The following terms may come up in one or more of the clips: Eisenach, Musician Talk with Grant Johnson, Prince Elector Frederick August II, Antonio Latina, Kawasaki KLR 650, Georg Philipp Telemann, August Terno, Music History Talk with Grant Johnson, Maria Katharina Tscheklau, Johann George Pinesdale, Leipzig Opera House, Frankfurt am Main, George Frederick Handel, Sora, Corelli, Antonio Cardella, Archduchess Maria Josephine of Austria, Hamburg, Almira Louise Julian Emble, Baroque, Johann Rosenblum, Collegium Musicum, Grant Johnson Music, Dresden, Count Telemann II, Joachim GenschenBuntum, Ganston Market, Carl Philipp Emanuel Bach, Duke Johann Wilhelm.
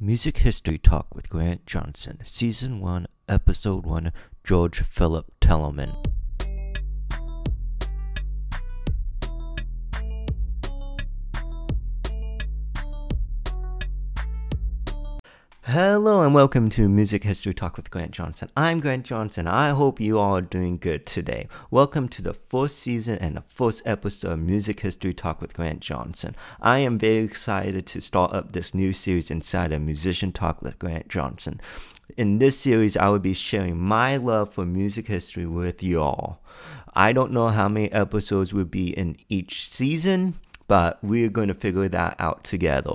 Music History Talk with Grant Johnson, Season 1, Episode 1, Georg Philipp Telemann. Hello and welcome to Music History Talk with Grant Johnson. I'm Grant Johnson. I hope you all are doing good today. Welcome to the fourth season and the fourth episode of Music History Talk with Grant Johnson. I am very excited to start up this new series inside of Musician Talk with Grant Johnson. In this series, I will be sharing my love for music history with you all. I don't know how many episodes will be in each season, but we're going to figure that out together.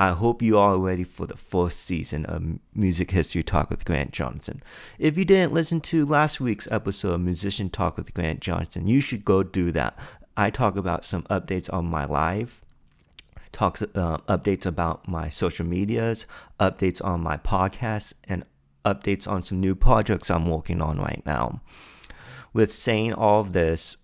I hope you all are ready for the fourth season of Music History Talk with Grant Johnson. If you didn't listen to last week's episode of Musician Talk with Grant Johnson, you should go do that. I talk about some updates on my life, updates about my social medias, updates on my podcast, and updates on some new projects I'm working on right now. With saying all of this,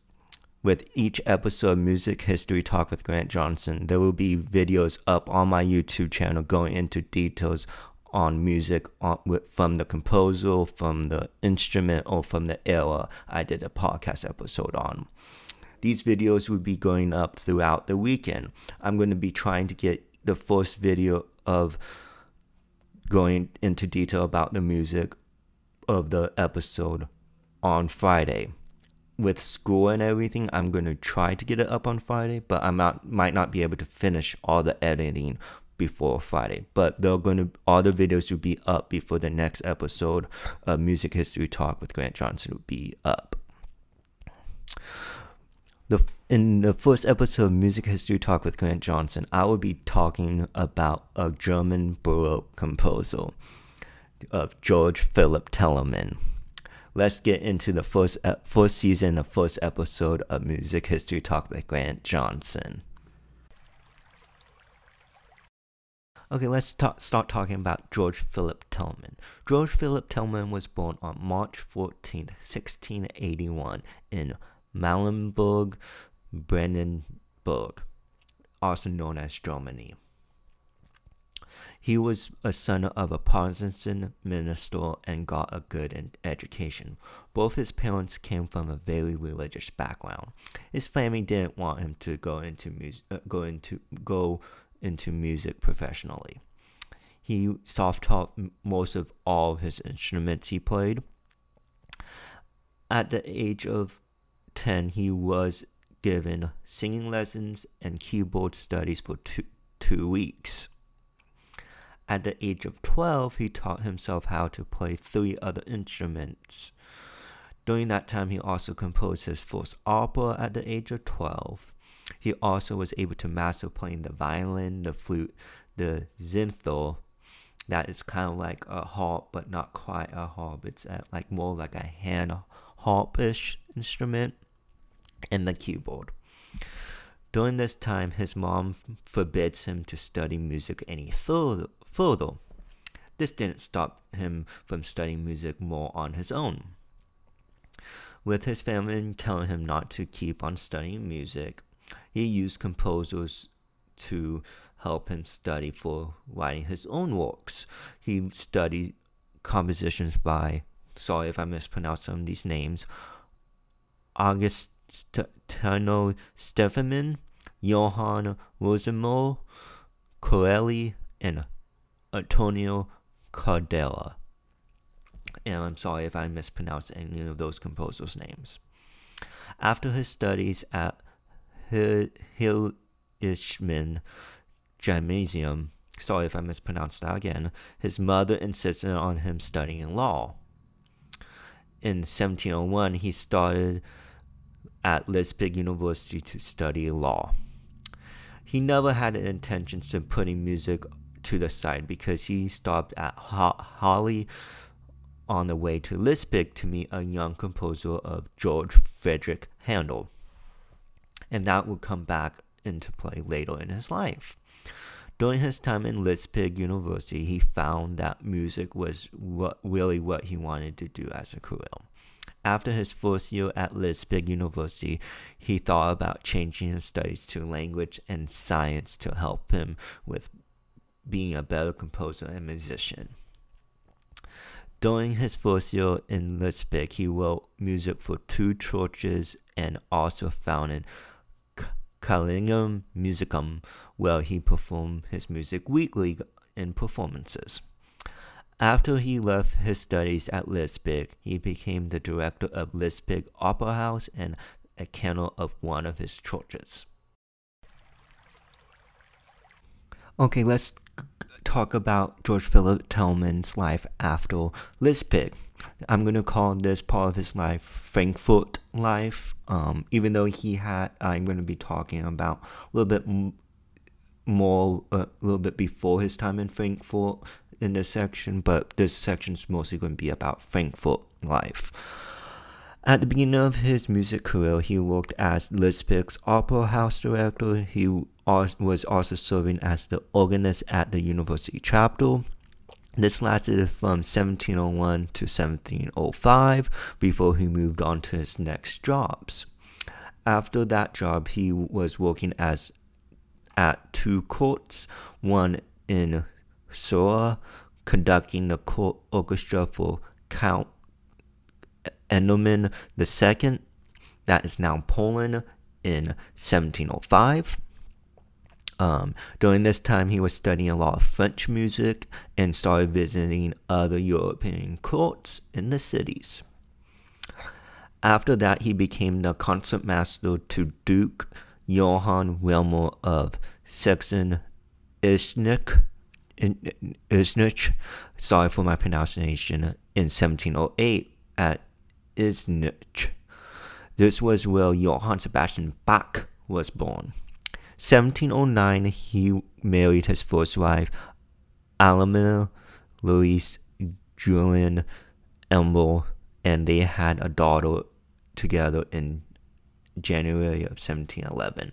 with each episode of Music History Talk with Grant Johnson, there will be videos up on my YouTube channel going into details on music from the composer, from the instrument, or from the era I did a podcast episode on. These videos will be going up throughout the weekend. I'm going to be trying to get the first video of going into detail about the music of the episode on Friday. With school and everything, I'm going to try to get it up on Friday, but I might not be able to finish all the editing before Friday. But all the videos will be up before the next episode of Music History Talk with Grant Johnson will be up. In the first episode of Music History Talk with Grant Johnson, I will be talking about a German Baroque composer of Georg Philipp Telemann. Let's get into the first season, the first episode of Music History Talk with Grant Johnson. Okay, let's start talking about Georg Philipp Telemann. Georg Philipp Telemann was born on March 14, 1681 in Malenburg, Brandenburg, also known as Germany. He was a son of a Protestant minister and got a good education. Both his parents came from a very religious background. His family didn't want him to go into music professionally. He self-taught most of all of his instruments he played. At the age of 10, he was given singing lessons and keyboard studies for two weeks. At the age of 12, he taught himself how to play three other instruments. During that time, he also composed his first opera at the age of 12. He also was able to master playing the violin, the flute, the zinthor. That is kind of like a harp, but not quite a harp. It's like more like a hand harp-ish instrument, and the keyboard. During this time, his mom forbids him to study music any further. This didn't stop him from studying music more on his own. With his family telling him not to keep on studying music, he used composers to help him study for writing his own works. He studied compositions by, sorry if I mispronounce some of these names, August Terno, Johann Rosenblum, Corelli, and Antonio Cardella. And I'm sorry if I mispronounced any of those composers' names. After his studies at Hilishman Gymnasium, sorry if I mispronounced that again, his mother insisted on him studying law. In 1701, he started at Leipzig University to study law. He never had an intention of putting music to the side because he stopped at Halle on the way to Leipzig to meet a young composer of George Frederick Handel, and that would come back into play later in his life. During his time in Leipzig University, he found that music was really what he wanted to do as a career. After his first year at Leipzig University, he thought about changing his studies to language and science to help him with being a better composer and musician. During his first year in Leipzig, he wrote music for two churches and also founded Collegium Musicum, where he performed his music weekly in performances. After he left his studies at Leipzig, he became the director of Leipzig Opera House and a canon of one of his churches. Okay, let's talk about Georg Philipp Telemann's life after Leipzig. I'm going to call this part of his life Frankfurt life, even though he had, I'm going to be talking about a little bit more, a little bit before his time in Frankfurt in this section, but this section's mostly going to be about Frankfurt life. At the beginning of his music career, he worked as Leipzig's opera house director. He was also serving as the organist at the university chapel. This lasted from 1701 to 1705 before he moved on to his next jobs. After that job, he was working at two courts, one in Sora, conducting the court orchestra for Count Telemann II, that is now Poland, in 1705. During this time, he was studying a lot of French music and started visiting other European courts in the cities. After that, he became the concertmaster to Duke Johann Wilhelm of Saxen-Eschnich, sorry for my pronunciation, in 1708 at Eisenach. This was where Johann Sebastian Bach was born. 1709, he married his first wife, Almira Louise Julian Emble, and they had a daughter together in January of 1711.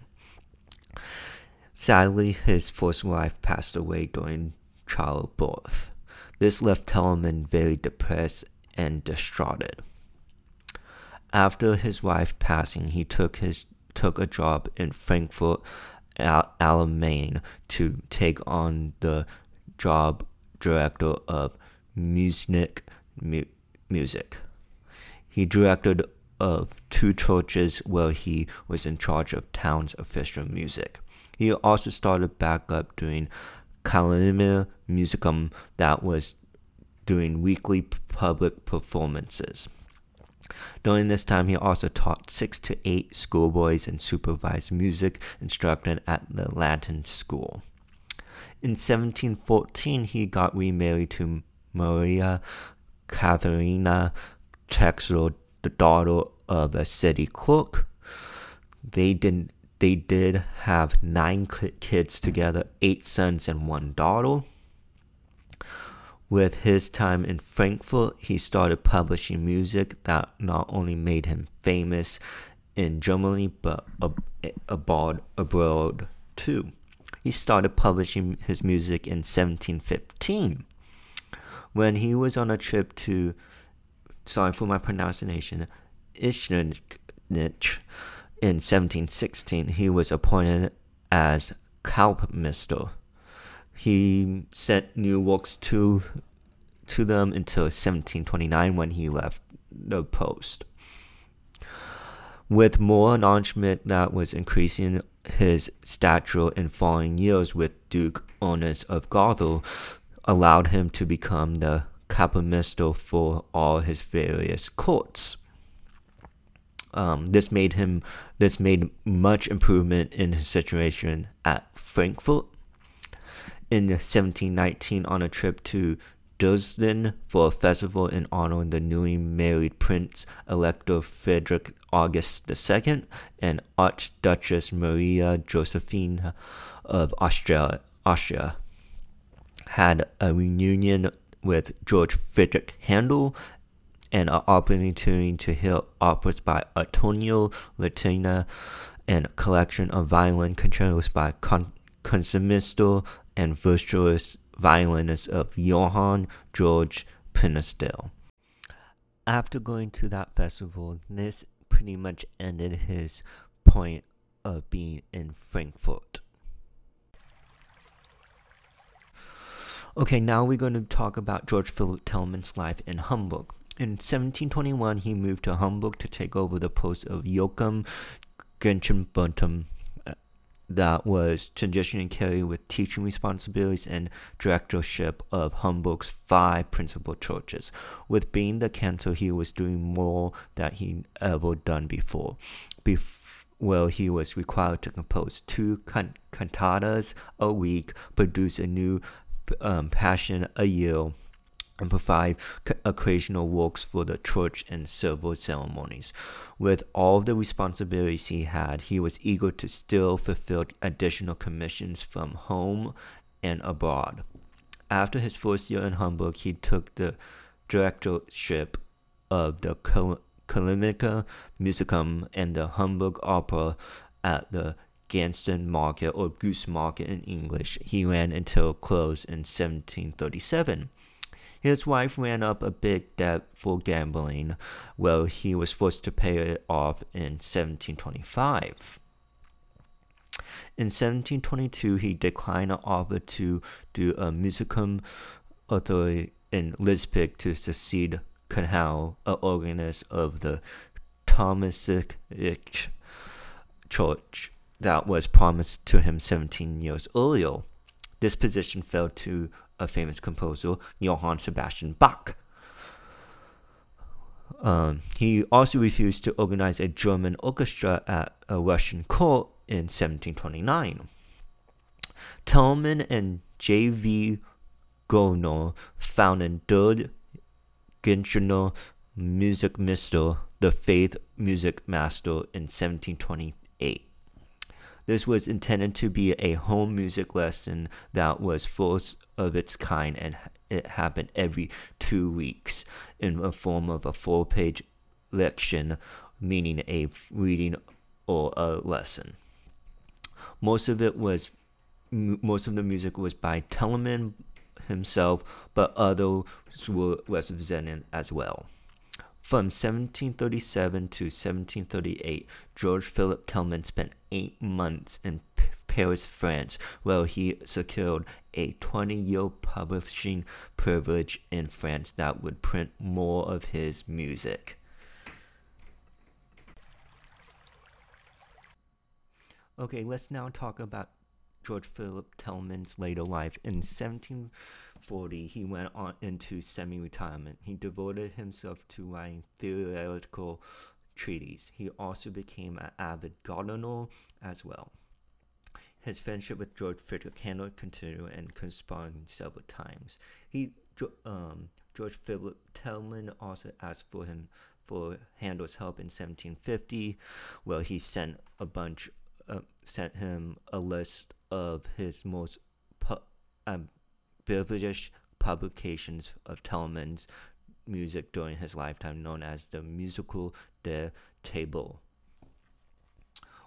Sadly, his first wife passed away during childbirth. This left Telemann very depressed and distraught. After his wife passing, he took a job in Frankfurt am Main to take on the job director of music. He directed of two churches where he was in charge of town's official music. He also started back up doing Kalimica Musicum, that was doing weekly public performances. During this time, he also taught 6 to 8 schoolboys and supervised music instruction at the Latin school. In 1714, he got remarried to Maria Katharina Tscheklau, the daughter of a city clerk. They did have 9 kids together, 8 sons and 1 daughter. With his time in Frankfurt, he started publishing music that not only made him famous in Germany, but abroad too. He started publishing his music in 1715. When he was on a trip to, sorry for my pronunciation, Eisenach in 1716, he was appointed as Kaupmeister. He sent new works to them until 1729 when he left the post. With more acknowledgement that was increasing his stature in following years with Duke Ernest of Gotha, allowed him to become the Kapellmeister for all his various courts. This made much improvement in his situation at Frankfurt. In 1719, on a trip to Dresden for a festival in honor of the newly married Prince Elector Frederick August II and Archduchess Maria Josephine of Austria, had a reunion with George Frederick Handel and an opportunity to hear operas by Antonio Latina and a collection of violin concertos by Consumisto and virtuoso violinist of Johann George Pinesdale. After going to that festival, this pretty much ended his point of being in Frankfurt. Okay, now we're going to talk about Georg Philipp Telemann's life in Hamburg. In 1721, he moved to Hamburg to take over the post of Joachim GenschenBuntum that was transitioning carried with teaching responsibilities and directorship of Hamburg's 5 principal churches. With being the cantor, he was doing more than he ever done before. Well, he was required to compose 2 cantatas a week, produce a new passion a year, and provide occasional works for the church and several ceremonies. With all the responsibilities he had, he was eager to still fulfill additional commissions from home and abroad. After his first year in Hamburg, he took the directorship of the Kalimica Musicum and the Hamburg Opera at the Ganston Market, or Goose Market in English. He ran until close in 1737. His wife ran up a big debt for gambling, well, he was forced to pay it off in 1725. In 1722, he declined an offer to do a musicum authority in Leipzig to succeed Handel, an organist of the Thomaskirche church that was promised to him 17 years earlier. This position fell to a famous composer, Johann Sebastian Bach. He also refused to organize a German orchestra at a Russian court in 1729. Telemann and J.V. Goerner founded Der Genscher Musikmeister, the Faith Music Master, in 1728. This was intended to be a home music lesson that was first of its kind, and it happened every 2 weeks in the form of a 4-page lection, meaning a reading or a lesson. Most of the music was by Telemann himself, but others were represented as well. From 1737 to 1738, Georg Philipp Telemann spent 8 months in Paris, France, where he secured a 20-year publishing privilege in France that would print more of his music. Okay, let's now talk about Georg Philipp Telemann's later life. In 1740, he went on into semi-retirement. He devoted himself to writing theoretical treatises. He also became an avid gardener as well. His friendship with George Frederick Handel continued and corresponded several times. Georg Philipp Telemann also asked for Handel's help in 1750. Well, he sent him a list of his most published publications of Telemann's music during his lifetime, known as the Musical der Table.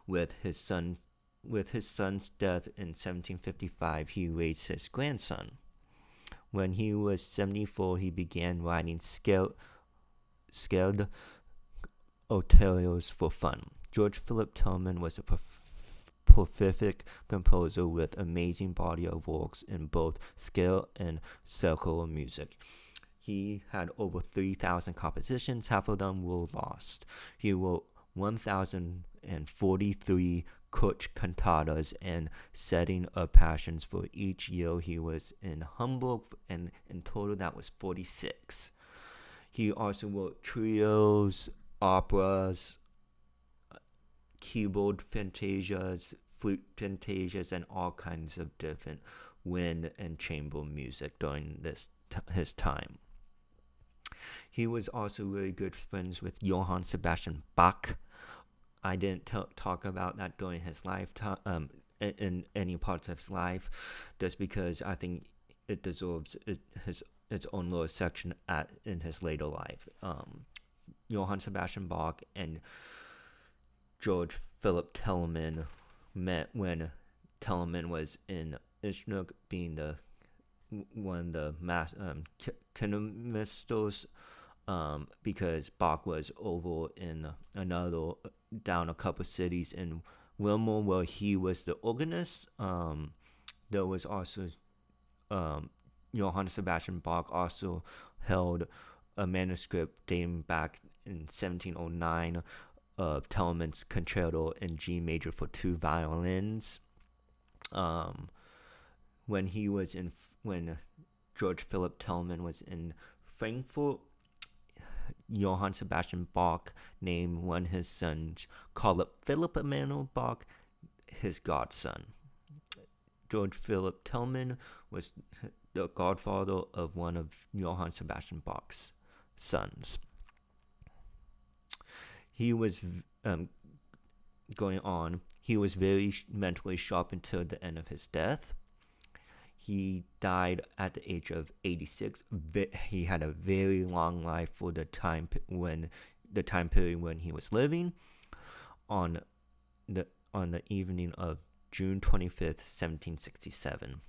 With his son's death in 1755, he raised his grandson. When he was 74, he began writing scaled otellos for fun. Georg Philipp Telemann was a prolific composer with amazing body of works in both scale and circular music. He had over 3,000 compositions, half of them were lost. He wrote 1,043 church cantatas and setting of passions for each year he was in Hamburg, and in total that was 46. He also wrote trios, operas, keyboard fantasias, flute fantasias, and all kinds of different wind and chamber music during his time. He was also really good friends with Johann Sebastian Bach. I didn't talk about that during his lifetime, in any parts of his life, just because I think it deserves its own little section in his later life. Johann Sebastian Bach and Georg Philipp Telemann met when Telemann was in Eisenach, being one of the Consumistos, because Bach was over in down a couple cities in Wilmore, where he was the organist. There was also Johann Sebastian Bach also held a manuscript dating back in 1709 of Telemann's Concerto in G major for two violins. When Georg Philipp Telemann was in Frankfurt, Johann Sebastian Bach named one of his sons, Carl Philipp Emanuel Bach, his godson. Georg Philipp Telemann was the godfather of one of Johann Sebastian Bach's sons. He was very mentally sharp until the end of his death. He died at the age of 86. He had a very long life for the time period when he was living. On the evening of June 25th, 1767,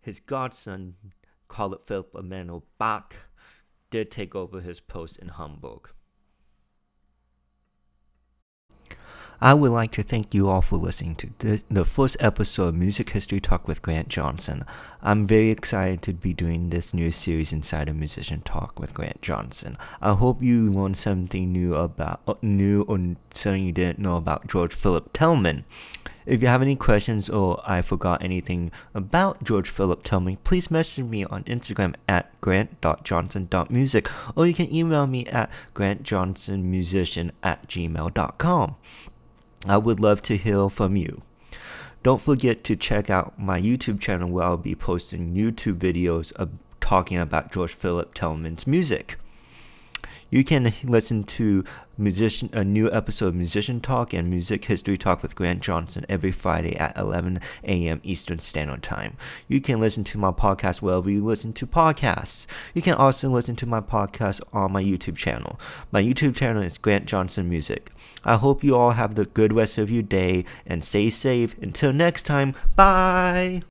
his godson, Carl Philipp Emanuel Bach, did take over his post in Hamburg. I would like to thank you all for listening to the first episode of Music History Talk with Grant Johnson. I'm very excited to be doing this new series inside of Musician Talk with Grant Johnson. I hope you learned something new or something you didn't know about Georg Philipp Telemann. If you have any questions or I forgot anything about Georg Philipp Telemann, please message me on Instagram at grant.johnson.music, or you can email me at grantjohnsonmusician@gmail.com. I would love to hear from you. Don't forget to check out my YouTube channel, where I'll be posting YouTube videos of talking about Georg Philipp Telemann's music. You can listen to a new episode of Musician Talk and Music History Talk with Grant Johnson every Friday at 11 a.m. Eastern Standard Time. You can listen to my podcast wherever you listen to podcasts. You can also listen to my podcast on my YouTube channel. My YouTube channel is Grant Johnson Music. I hope you all have the good rest of your day and stay safe. Until next time, bye!